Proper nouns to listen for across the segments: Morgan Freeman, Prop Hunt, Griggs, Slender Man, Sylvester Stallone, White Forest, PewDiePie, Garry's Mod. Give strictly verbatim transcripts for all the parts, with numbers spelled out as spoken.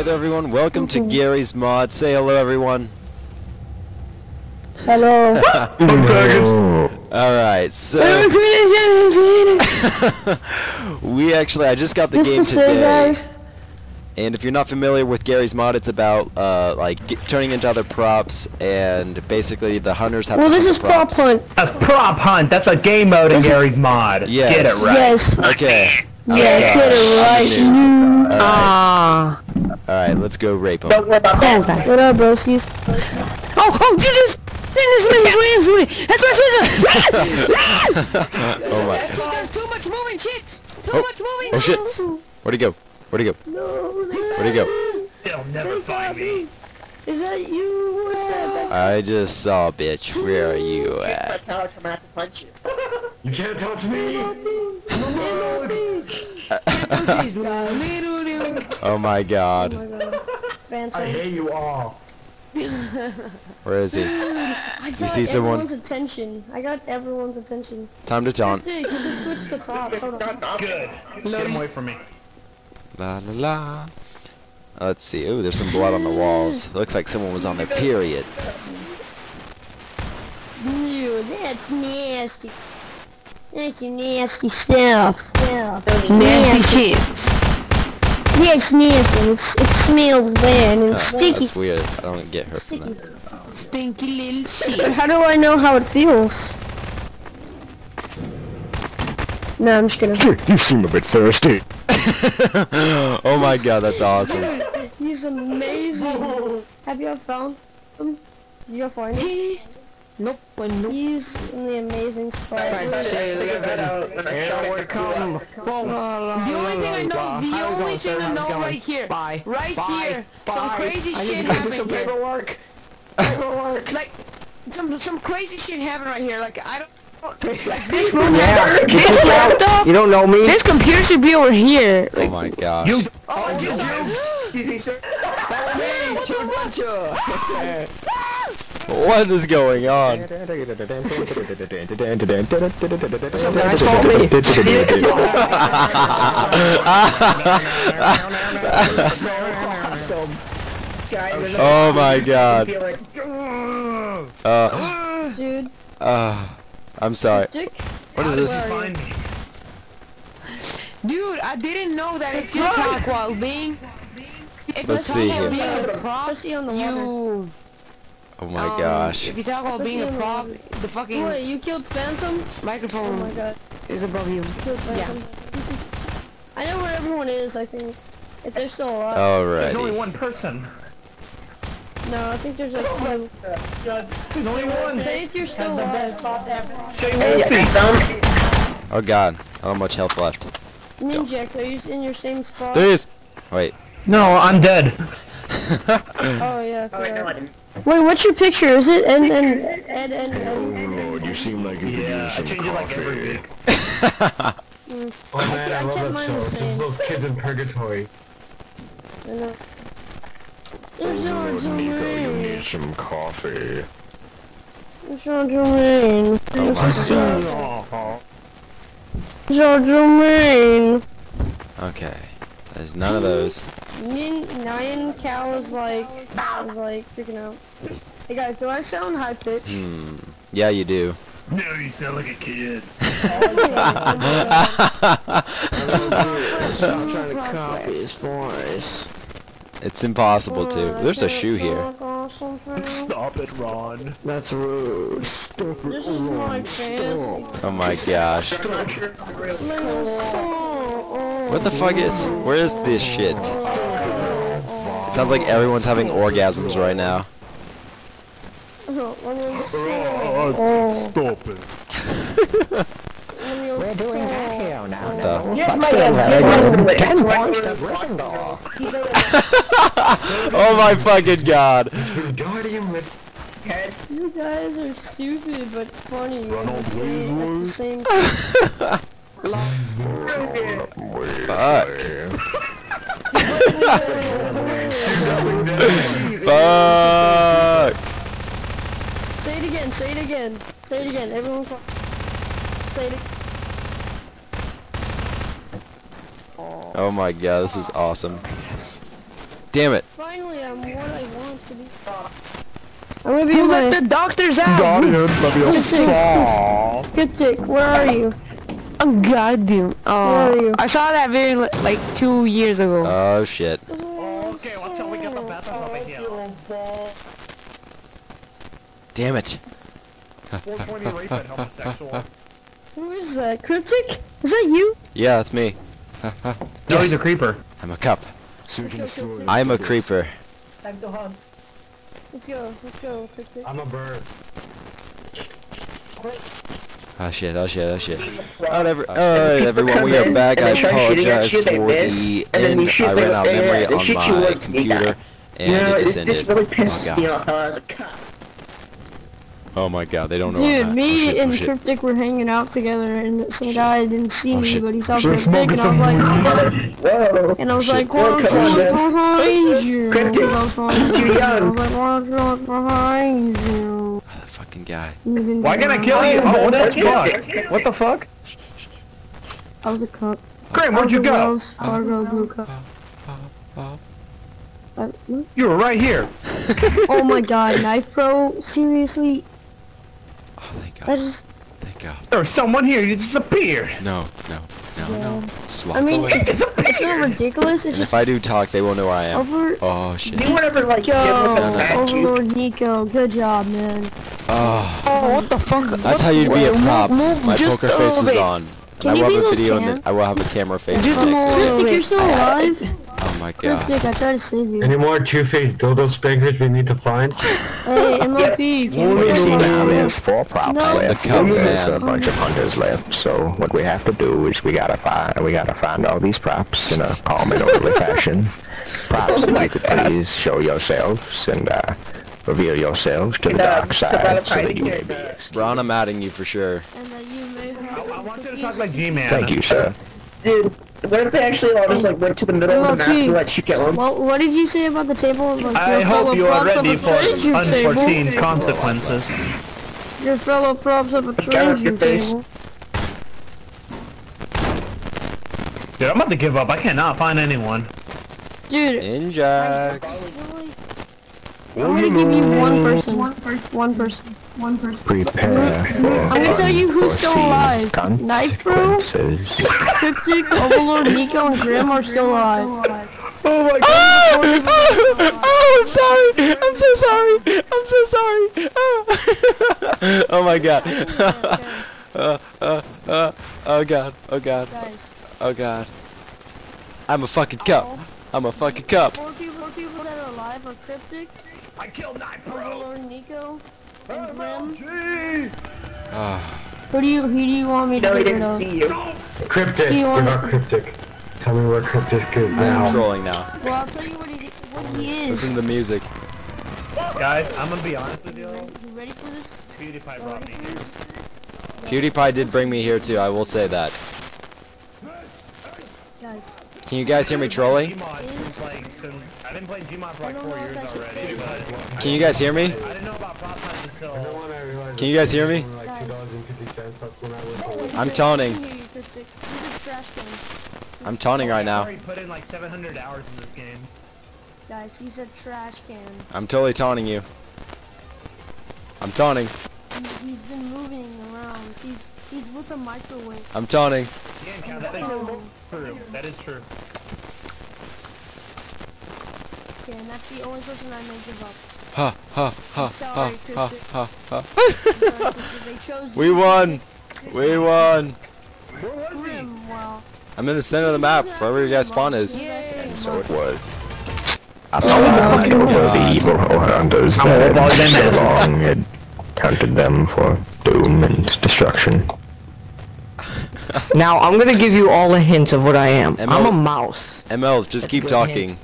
Hey there everyone, welcome to Garry's Mod. Say hello everyone. Hello. Alright, so we actually I just got the game today. And if you're not familiar with Garry's Mod, it's about uh, like get, turning into other props, and basically the hunters have. Well, to this is props. Prop Hunt. A prop hunt. That's a game mode in Garry's Mod. Yes. Get it right. Yes. Okay. Yes. Right. Get it right. Mm. All right. Ah. All right. Let's go rape him. What up, broskies? Oh, oh, you just. That's oh my. Too much moving shit. Too oh. much moving. Oh shit. Where'd he go? Where'd he go? No, Where'd he go? They'll never they find me. me. Is that you? What's that? I just saw, bitch. Where are you at? Power to my punch you. You can't touch me. Oh my god. I hate you all. Where is he? I got you see someone? Attention. I got everyone's attention. Time to taunt. Good. Get him away from me. La la la. Let's see. Ooh, there's some blood on the walls. Looks like someone was on their period. Ew, that's nasty. That's nasty stuff. Yeah. Nasty, nasty shit. Yeah, it's nasty. It's, it smells bad and it's uh, sticky. That's weird. I don't get hurt sticky. From that. Stinky little shit. How do I know how it feels? No, I'm just gonna. You seem a bit thirsty. Oh my god, that's awesome. Dude, he's amazing. Have you ever found him? Did you ever find him? Nope, nope. He's in the amazing spot. I The only thing I know is the only thing I know right here. Bye. Right Bye. here. Bye. Some crazy I shit happened some here. Paperwork. Paperwork. Like some some crazy shit happened right here. Like I don't Like this room yeah. this this laptop, you don't know me. This computer should be over here. Like, oh my gosh. You oh, you, you excuse me, sir. What is going on? Sometimes call me. Oh my god. Uh dude. Uh I'm sorry. What is this? Dude, I didn't know that if you talk while being... If Let's you see here. Being a prop, you... Oh my um, gosh. If you talk about being a prop, the fucking... Wait, you killed Phantom? Microphone oh my God. is above you. you yeah. I know where everyone is, I think. If they're still alive. Alright. There's only one person. No, I think there's like one. There's only one. Say you're still alive. Oh god, I don't have much health left. Ninjax, are you in your same spot? There is. Wait. No, I'm dead. Oh yeah. Right. Wait, what's your picture? Is it and and and and? Oh lord, you seem like you could use some coffee. Oh man, I love that show. Just those kids in purgatory. I know. Oh, Nico, you need some coffee. Jojo Main. Oh my god. Jojo Main. Okay. There's none of those. Nin nine cows like I was like freaking out. Hey guys, do I sound high pitched? Hmm. Yeah you do. No, you sound like a kid. I'm trying to copy his voice. It's impossible to. There's a shoe here. Stop it, Ron. That's rude. Stop it, this is Ron. Stop. Oh my gosh. What the fuck is? Where is this shit? It sounds like everyone's having orgasms right now. Stop it. We're doing video now. now. Yes, my oh my fucking god! You guys are stupid but funny. Fuck. Fuck. Say it again. Say it again. Say it again. Everyone. Say it. Oh my god, this is awesome. Damn it. Finally, I'm what I want to be. I'm gonna be you my... let the doctors out! Kiptik, where are you? Oh, goddamn. Oh, where are you? I saw that video like two years ago. Oh, shit. Oh, okay, watch out, we got the bathrooms over here. Damn it. four twenty rape and homosexual. Who is that? Cryptic? Is that you? Yeah, that's me. No, yes. He's a creeper. I'm a cup. I'm a creeper. Time to hunt. Let's go, let's go, Cryptic. I'm a bird. Quit. Oh shit, oh shit, oh shit. Alright, uh, everyone, we are back. I apologize for the end. I ran out of memory on my computer, and it just ended. Oh god. Oh my god, they don't know. Dude, that. me oh, shit, and oh, Cryptic were hanging out together, and some shit. guy didn't see oh, me, but he saw Cryptic, and I was like, whoa. And I was like, walk behind you. Cryptic, he's too young. I was like, walk behind you. Oh, the fucking guy. Why can't I kill you? Oh, what the fuck? What the fuck? I was a cop. Graham, where'd you go? You were right here. Oh my god, Knife Pro? Seriously? Oh, thank God. Just... Thank God. There was someone here. You disappeared. No, no, no, yeah. no. Swap I mean, away. It disappeared. It's so ridiculous. It's just... If I do talk, they won't know where I am. Over... Oh, shit. You whatever, like, Yo, no, no. Overlord Nico. Good job, man. Oh. Oh, what the fuck? That's what? how you'd be a prop. My just poker face was on. Can and you I will have a video cam? and I will have a camera face. Just the next video. Think you're still alive? Oh my god. Cryptic, I tried to save you. Any more two-faced dildo spankers we need to find? Hey, M L P, can you see now there's four props no. left. The there's man. a bunch of hunters left, so what we have to do is we gotta find we gotta find all these props in a calm and orderly fashion. Props that oh you could god. please show yourselves and uh, reveal yourselves to the dark side so that you may be excused. Ron, I'm outing you for sure. And that you may have I, I want you to talk like G-Man. Thank you, sir. Dude, what if they actually all just like went to the middle well, of the map and let you kill them? Well, what did you say about the table? Like, I hope you are ready for unforeseen table. consequences. Your fellow props up a treasure table. Dude, I'm about to give up. I cannot find anyone. Dude. Injax. I'm gonna give you one person. One person. One person. One person. Prepare. I'm gonna tell you who's still alive. Knife Pro, Cryptic, Overlord, Nico, and Grim are still alive. Oh my god! Oh, oh, oh, I'm sorry. I'm so sorry. I'm so sorry. Oh, oh my god. uh, uh, uh, oh god. Oh god. Oh god. I'm a fucking cup. I'm a fucking cup. Four people, four people that are alive are Cryptic. I killed Knife Pro, Nico. Uh, who do you who do you want me to? No, he didn't see you. Cryptic. You We're not Cryptic. Tell me where Cryptic is now. I'm trolling now. Well, I'll tell you what he, what he is. Listen to the music. Guys, I'm gonna be honest with you. You ready for this? PewDiePie brought me here. PewDiePie did bring me here too. I will say that. Guys. Can you guys hear me trolling? I've been playing Gmod for like four years already. But Can you guys hear me? I didn't know about Prop Hunt until... Can you guys hear me? I'm taunting. I'm taunting right now. Guys, he's a trash can. I'm totally taunting you. I'm taunting. He's been moving around. He's he's with a microwave. I'm taunting. That is true. And that's the only person I may give up. Ha ha ha ha ha ha ha. We won! We won! Where was he? I'm in the center of the map, wherever you guys spawn is. And so it was. I thought I over the evil hunters that had so long had hunted them for doom and destruction. Now I'm gonna give you all a hint of what I am. M L, I'm a mouse. M L, just that's keep talking. Hint.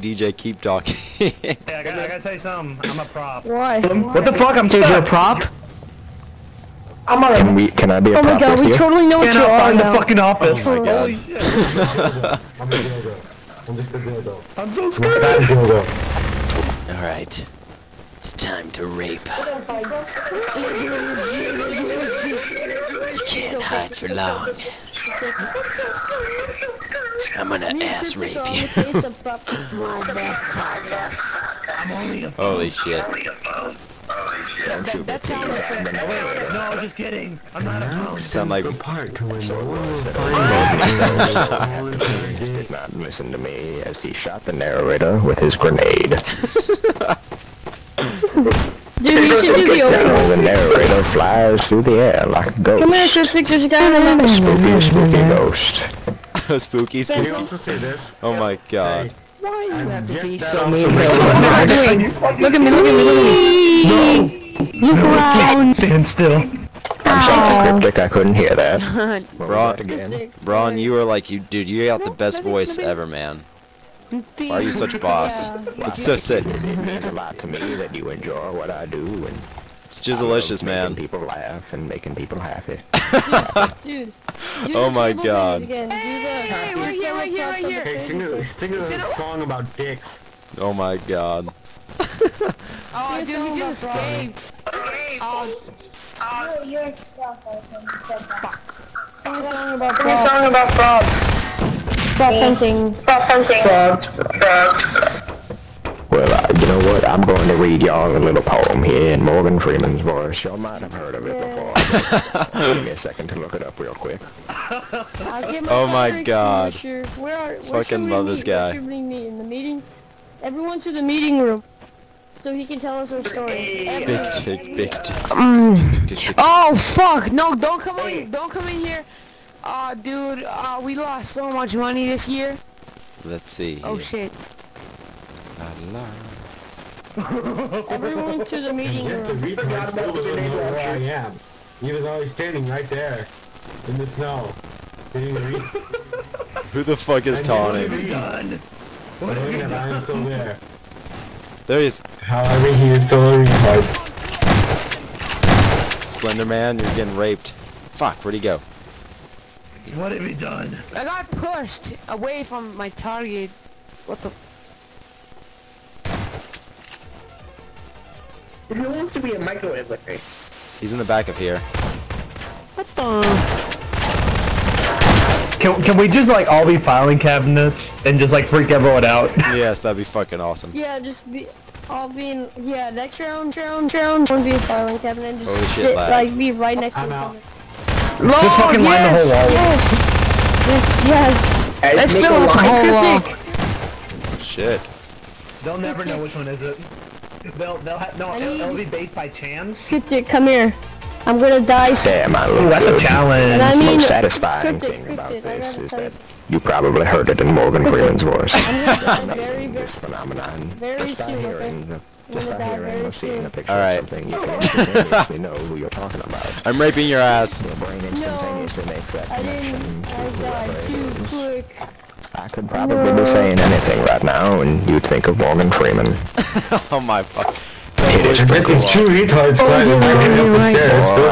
D J, keep talking. Hey, I gotta, I gotta tell you something. I'm a prop. Why? Um, Why? What the fuck? I'm Dude, you're a prop? I'm a... Can, we, can I be a oh prop Oh my god, with we you? totally know what you are in the fucking office. Oh my god. Holy shit. I'm a dildo. I'm just a dildo. I'm so scared. I'm a dildo. Alright. It's time to rape. You can't hide for long. I'm gonna ass rape you. Holy shit. No, I'm just kidding. I'm not a sound like park when the world did not listen to me as he shot the narrator with his grenade. Dude, we should do the opening. The narrator flies through the air like a ghost. Come here, Cystic, there's a guy in the middle. Spooky, spooky ghost. Spooky, spooky. Can you also say this? Oh my god. Why you have to be so mean? What are you doing? Look at me, look at me. No. You brown. Stand still. I'm sorry, Cryptic, I couldn't hear that. Braun, Braun, you are like, you, dude, you got the best voice ever, man. Why are you such boss? Yeah. Wow. It's so sick. It means a lot to me that you enjoy what I do, and it's just delicious, man. Making people laugh and making people happy. Dude, dude, oh my god. Hey, hey, we're here, we're here, we're here. Hey, sing a, sing a song about dicks. Oh my god. Oh, dude, we just escaped. Oh, oh, you're a fuck. Sing a song about frogs. Sing a song about frogs. Prop hunting. Prop hunting. Well, uh, you know what? I'm going to read y'all a little poem here in Morgan Freeman's voice. Y'all might have heard of it before. Give me a second to look it up real quick. My oh my god. Where are, where fucking love meet? This guy. Where should we meet? In the meeting? Everyone to the meeting room. So he can tell us our story. Big dick, big dick. Oh fuck! No, don't come in. Don't come in here. Aw, uh, dude, uh, we lost so much money this year. Let's see. Oh, shit. Everyone to the meeting room. We forgot about the neighbor where I am. He was always standing right there in the snow. Who the fuck is taunting? What have you done? I am still there. There he is. However, he is still in Slender Man, you're getting raped. Fuck, where'd he go? What have you done? I got pushed away from my target. What the? Who wants to be a microwave with me? He's in the back of here. What the? Can can we just like all be filing cabinets and just like freak everyone out? Yes, that'd be fucking awesome. Yeah, just be all being yeah. Next round, round, round, won't be a filing cabinet. And just holy shit, sit, like be right next I'm to. I'm out. Lord, just fucking yes, line the whole wall. Yes, yes, yes. Let's fill up the whole wall. Oh, shit. They'll never know which one is it. They'll, they'll have, no, it'll, it'll be based by chance. Cryptic, come here. I'm gonna die soon. Damn, I love that's a challenge. And I mean, the most satisfying Cryptic, thing about Cryptic, this is that you probably heard it in Morgan Freeman's voice. I'm very, very, this phenomenon. Very just by hearing, just by hearing or seeing a picture right. of something, you can instantaneously know who you're talking about. I'm raping your ass. Your brain instantaneously no, makes that connection. I, I, I could probably no. be saying anything right now, and you'd think of Morgan Freeman. Oh my fuck. It is it's cool. Two retards trying to bring up the stairs. Still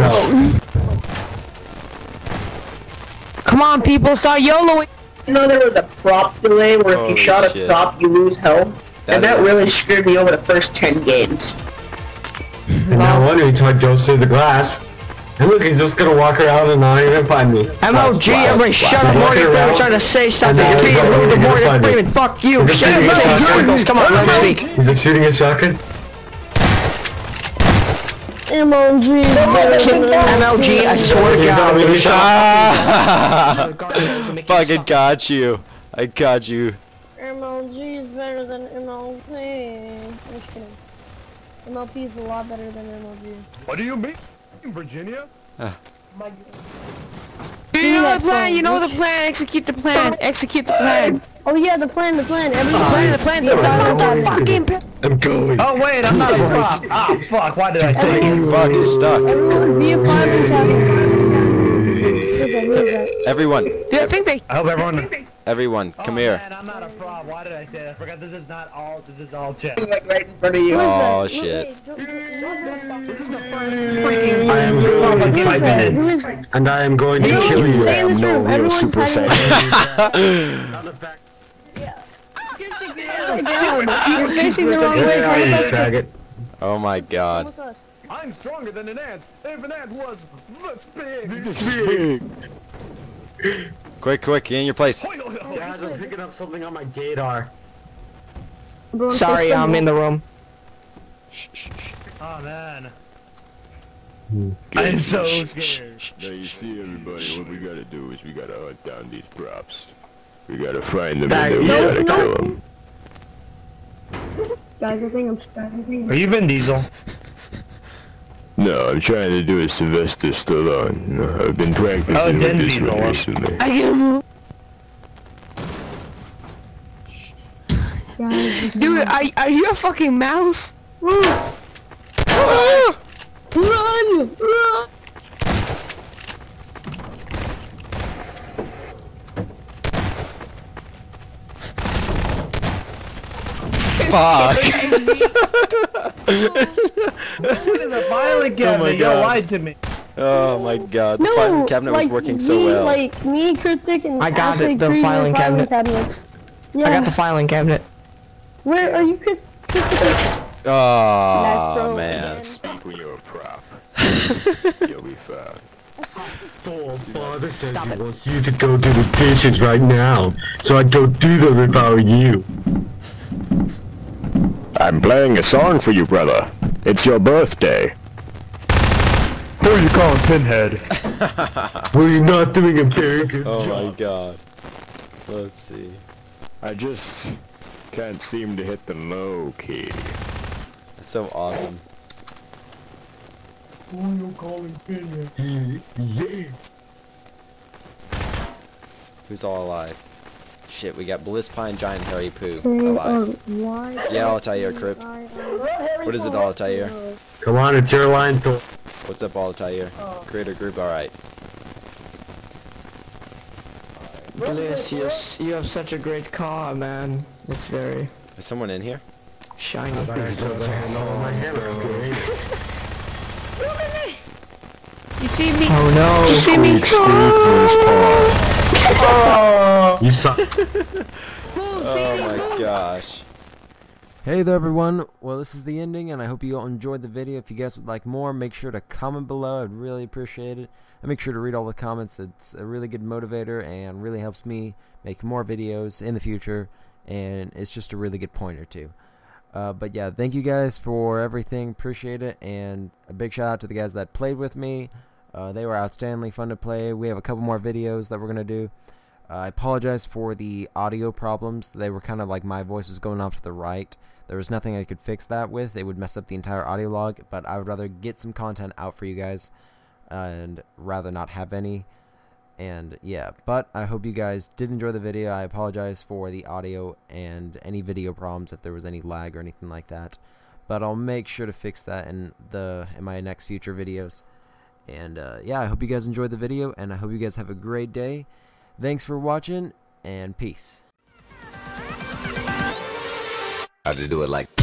don't understand that. Come on, people, start YOLOing. You know there was a prop delay where holy if you shot shit. a prop, you lose health, that and that really sick. Screwed me over the first ten games. And now one retard goes through the glass. And look, he's just gonna walk around and not even find me. M O G, everybody shut up, Morgan Freeman, trying to say something. You're being rude to Morgan Freeman, fuck you. Shut up, Morgan. Come on, let me speak. Is it shooting his shotgun? M O G, M L G, I swear to God. Fucking got you. I got you. M L G is better than M L P. I'm just kidding. M L P is a lot better than M L G. What do you mean? In Virginia? Uh. My you know the plan, you know the plan, execute the plan, execute the plan. Oh yeah, the plan, the plan, everyone uh, plan, the plan, the plan, the fucking plan. I'm going. Oh wait, I'm not a prop. Ah fuck, why did I think? Fuck, you're stuck. Everyone be a fireman. Everyone. Dude, I think they I hope everyone Everyone, come oh, here. Man, I'm not a prop. Why did I say that? I forgot this is not all. This is all chat. Like right in front of you. Oh shit. This is the first freaking I am going to five minutes, and I am going to hey, kill you. I am no real super saiyan. You're facing the wrong way. Oh my god. I'm stronger than an ant. If an ant was this big, this big. Quick, quick, get in your place. Guys, I'm picking up something on my gator. Sorry, I'm in the room. Shh, shh, shh. Oh, man. I'm so scared. Now you see, everybody, what we gotta do is we gotta hunt down these props. We gotta find them and then we gotta kill them. Guys, I think I'm struggling. Are you Vin Diesel? No, I'm trying to do a Sylvester Stallone. I've been practicing oh, with this Diesel one recently. I am... Dude, are, are you a fucking mouse? Run! Run! Run! Fuck! Oh my god! Lied to me. Oh my god! The no, filing cabinet like was working me, so well. Like me, Cryptic, and I got Ashley it. The filing cabinet. cabinet. Yeah. I got the filing cabinet. Where are you, Cryptic? Oh man! Speak when you're a prop. You'll be fine. Oh, father says Stop he it. wants you to go do the dishes right now, so I'd go do them if I were you. I'm playing a song for you, brother. It's your birthday. Who are you calling Pinhead? Well, you're not doing a very good oh job. Oh my god. Let's see. I just can't seem to hit the low key. That's so awesome. Who are you calling Pinhead? Yeah. Who's all alive? Shit, we got Bliss Pine, Giant Harry Poo alive. Yeah, Altair, Crip. What is it, Altair? Come on, it's your line. To What's up, Altair? Oh. Creator group, alright. Bliss, you have, you have such a great car, man. It's very... Is someone in here? Shiny. Look at me! You see me? Oh no! You see me? Oh. Oh, you suck. Oh my gosh. Hey there everyone, well this is the ending and I hope you all enjoyed the video. If you guys would like more, make sure to comment below, I'd really appreciate it. And make sure to read all the comments, it's a really good motivator and really helps me make more videos in the future. And it's just a really good pointer too. Uh, but yeah, thank you guys for everything, appreciate it. And a big shout out to the guys that played with me. Uh, they were outstandingly fun to play. We have a couple more videos that we're going to do. Uh, I apologize for the audio problems. They were kind of like my voice was going off to the right. There was nothing I could fix that with. It would mess up the entire audio log, but I would rather get some content out for you guys and rather not have any. And yeah, but I hope you guys did enjoy the video. I apologize for the audio and any video problems if there was any lag or anything like that. But I'll make sure to fix that in, the, in my next future videos. And uh, yeah, I hope you guys enjoyed the video, and I hope you guys have a great day. Thanks for watching, and peace. How to do it like